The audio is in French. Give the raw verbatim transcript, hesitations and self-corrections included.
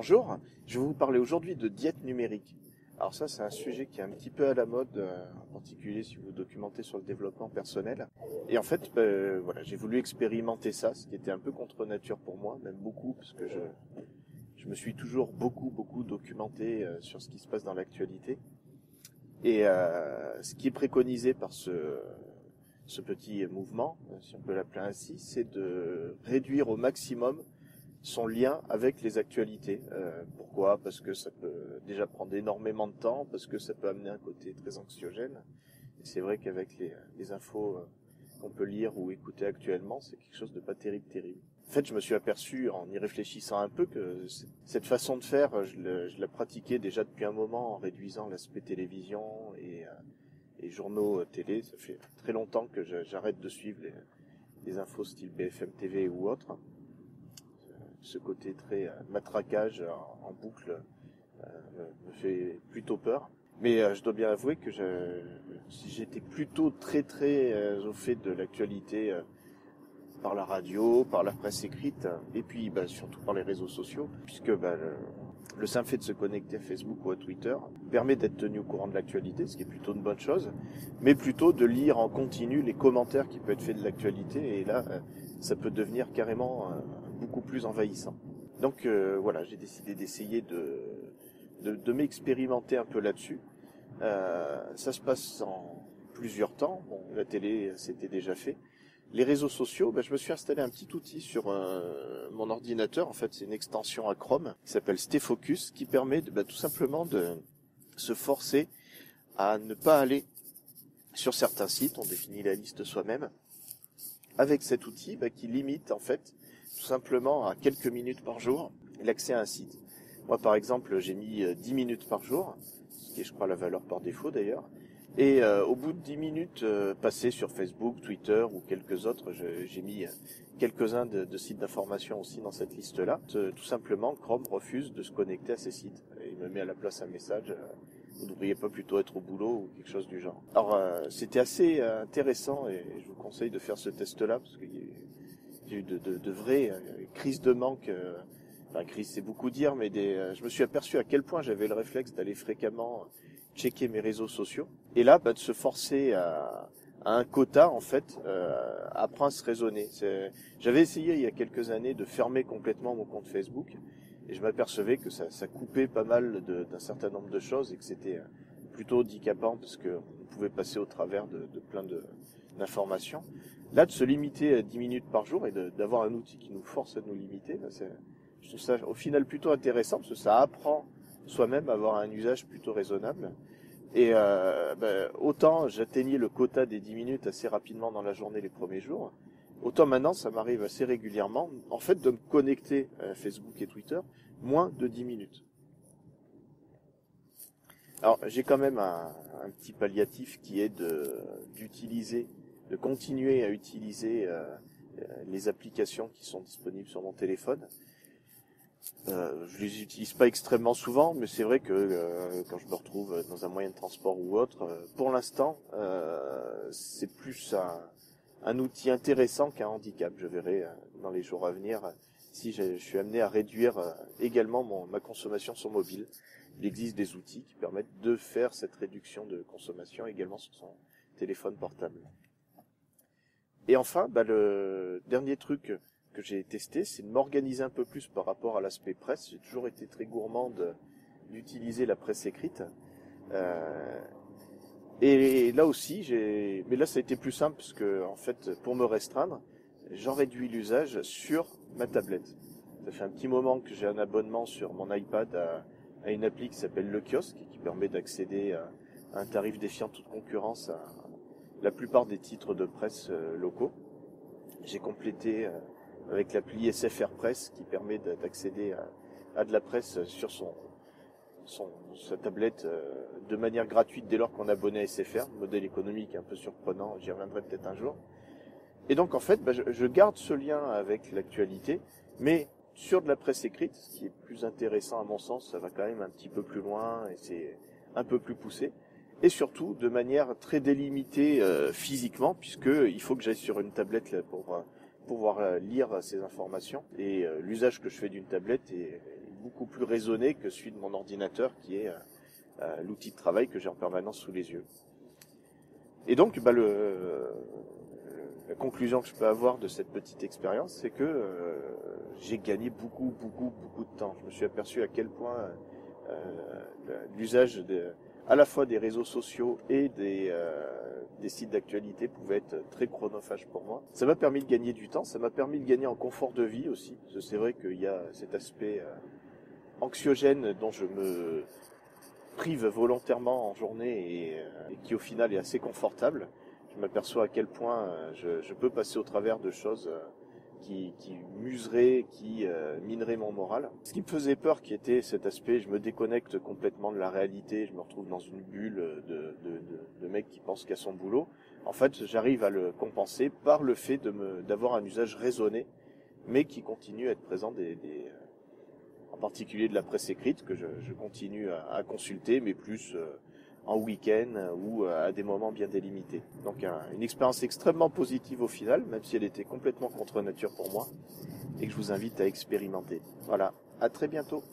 Bonjour, je vais vous parler aujourd'hui de diète numérique. Alors ça, c'est un sujet qui est un petit peu à la mode, euh, en particulier si vous documentez sur le développement personnel. Et en fait, ben, voilà, j'ai voulu expérimenter ça, ce qui était un peu contre nature pour moi, même beaucoup, parce que je, je me suis toujours beaucoup, beaucoup documenté euh, sur ce qui se passe dans l'actualité. Et euh, ce qui est préconisé par ce, ce petit mouvement, si on peut l'appeler ainsi, c'est de réduire au maximum son lien avec les actualités. Euh, pourquoi? Parce que ça peut déjà prendre énormément de temps, parce que ça peut amener un côté très anxiogène. Et c'est vrai qu'avec les, les infos qu'on peut lire ou écouter actuellement, c'est quelque chose de pas terrible, terrible. En fait, je me suis aperçu, en y réfléchissant un peu, que cette façon de faire, je, le, je la pratiquais déjà depuis un moment, en réduisant l'aspect télévision et, et journaux télé. Ça fait très longtemps que j'arrête de suivre les, les infos style B F M T V ou autre. Ce côté très matraquage en boucle euh, me fait plutôt peur. Mais euh, je dois bien avouer que je, si j'étais plutôt très très euh, au fait de l'actualité euh, par la radio, par la presse écrite, et puis bah, surtout par les réseaux sociaux, puisque bah, le, le simple fait de se connecter à Facebook ou à Twitter permet d'être tenu au courant de l'actualité, ce qui est plutôt une bonne chose, mais plutôt de lire en continu les commentaires qui peuvent être faits de l'actualité, et là euh, ça peut devenir carrément... Euh, beaucoup plus envahissant. Donc euh, voilà, j'ai décidé d'essayer de, de, de m'expérimenter un peu là-dessus. Euh, ça se passe en plusieurs temps. Bon, la télé, c'était déjà fait. Les réseaux sociaux, ben, je me suis installé un petit outil sur euh, mon ordinateur. En fait, c'est une extension à Chrome qui s'appelle StayFocus, qui permet de, ben, tout simplement de se forcer à ne pas aller sur certains sites. On définit la liste soi-même. Avec cet outil ben, qui limite en fait tout simplement à quelques minutes par jour l'accès à un site. Moi par exemple, j'ai mis dix minutes par jour, ce qui est je crois la valeur par défaut d'ailleurs, et euh, au bout de dix minutes euh, passées sur Facebook, Twitter ou quelques autres, je, j'ai mis quelques-uns de, de sites d'information aussi dans cette liste-là. Tout simplement, Chrome refuse de se connecter à ces sites. Il me met à la place un message euh, vous devriez pas plutôt être au boulot ou quelque chose du genre. Alors euh, c'était assez intéressant et je vous conseille de faire ce test-là parce qu'il y a eu de, de, de vraies crises de manque. Enfin crise c'est beaucoup dire, mais des, je me suis aperçu à quel point j'avais le réflexe d'aller fréquemment checker mes réseaux sociaux. Et là, bah, de se forcer à, à un quota, en fait, euh, apprend à se raisonner. C'est, j'avais essayé il y a quelques années de fermer complètement mon compte Facebook. Et je m'apercevais que ça, ça coupait pas mal de, d'un certain nombre de choses et que c'était plutôt handicapant parce qu'on pouvait passer au travers de, de plein de, d'informations. Là, de se limiter à dix minutes par jour et de, d'avoir un outil qui nous force à nous limiter, c'est, je trouve ça au final plutôt intéressant parce que ça apprend soi-même à avoir un usage plutôt raisonnable. Et euh, ben, autant j'atteignais le quota des dix minutes assez rapidement dans la journée les premiers jours, autant maintenant, ça m'arrive assez régulièrement, en fait, de me connecter à Facebook et Twitter moins de dix minutes. Alors, j'ai quand même un, un petit palliatif qui est de d'utiliser, de continuer à utiliser euh, les applications qui sont disponibles sur mon téléphone. Euh, je les utilise pas extrêmement souvent, mais c'est vrai que euh, quand je me retrouve dans un moyen de transport ou autre, euh, pour l'instant, euh, c'est plus un... un outil intéressant qu'un handicap. Je verrai dans les jours à venir si je suis amené à réduire également mon, ma consommation sur mobile. Il existe des outils qui permettent de faire cette réduction de consommation également sur son téléphone portable. Et enfin, bah le dernier truc que j'ai testé, c'est de m'organiser un peu plus par rapport à l'aspect presse. J'ai toujours été très gourmand de, d'utiliser la presse écrite. Euh, Et là aussi, j'ai, mais là ça a été plus simple parce que en fait, pour me restreindre, j'en réduis l'usage sur ma tablette. Ça fait un petit moment que j'ai un abonnement sur mon iPad à, à une appli qui s'appelle Le Kiosque, qui permet d'accéder à, à un tarif défiant toute concurrence à la plupart des titres de presse locaux. J'ai complété avec l'appli S F R Press, qui permet d'accéder à, à de la presse sur son Son, sa tablette euh, de manière gratuite dès lors qu'on est abonné à S F R, modèle économique un peu surprenant, j'y reviendrai peut-être un jour. Et donc en fait, bah, je, je garde ce lien avec l'actualité, mais sur de la presse écrite, ce qui est plus intéressant à mon sens, ça va quand même un petit peu plus loin et c'est un peu plus poussé. Et surtout de manière très délimitée euh, physiquement, puisqu'il faut que j'aille sur une tablette là, pour euh, pouvoir lire ces informations. Et euh, l'usage que je fais d'une tablette est beaucoup plus raisonné que celui de mon ordinateur qui est euh, l'outil de travail que j'ai en permanence sous les yeux. Et donc, bah, le, euh, la conclusion que je peux avoir de cette petite expérience, c'est que euh, j'ai gagné beaucoup, beaucoup, beaucoup de temps. Je me suis aperçu à quel point euh, l'usage à la fois des réseaux sociaux et des, euh, des sites d'actualité pouvait être très chronophage pour moi. Ça m'a permis de gagner du temps, ça m'a permis de gagner en confort de vie aussi. C'est vrai qu'il y a cet aspect euh, anxiogène dont je me prive volontairement en journée et, euh, et qui au final est assez confortable. Je m'aperçois à quel point je, je peux passer au travers de choses euh, qui, qui museraient, qui euh, mineraient mon moral. Ce qui me faisait peur, qui était cet aspect, je me déconnecte complètement de la réalité, je me retrouve dans une bulle de, de, de, de mec qui pense qu'à son boulot. En fait, j'arrive à le compenser par le fait de me, d'avoir un usage raisonné, mais qui continue à être présent des... des en particulier de la presse écrite, que je, je continue à, à consulter, mais plus euh, en week-end ou à des moments bien délimités. Donc un, une expérience extrêmement positive au final, même si elle était complètement contre nature pour moi, et que je vous invite à expérimenter. Voilà, à très bientôt.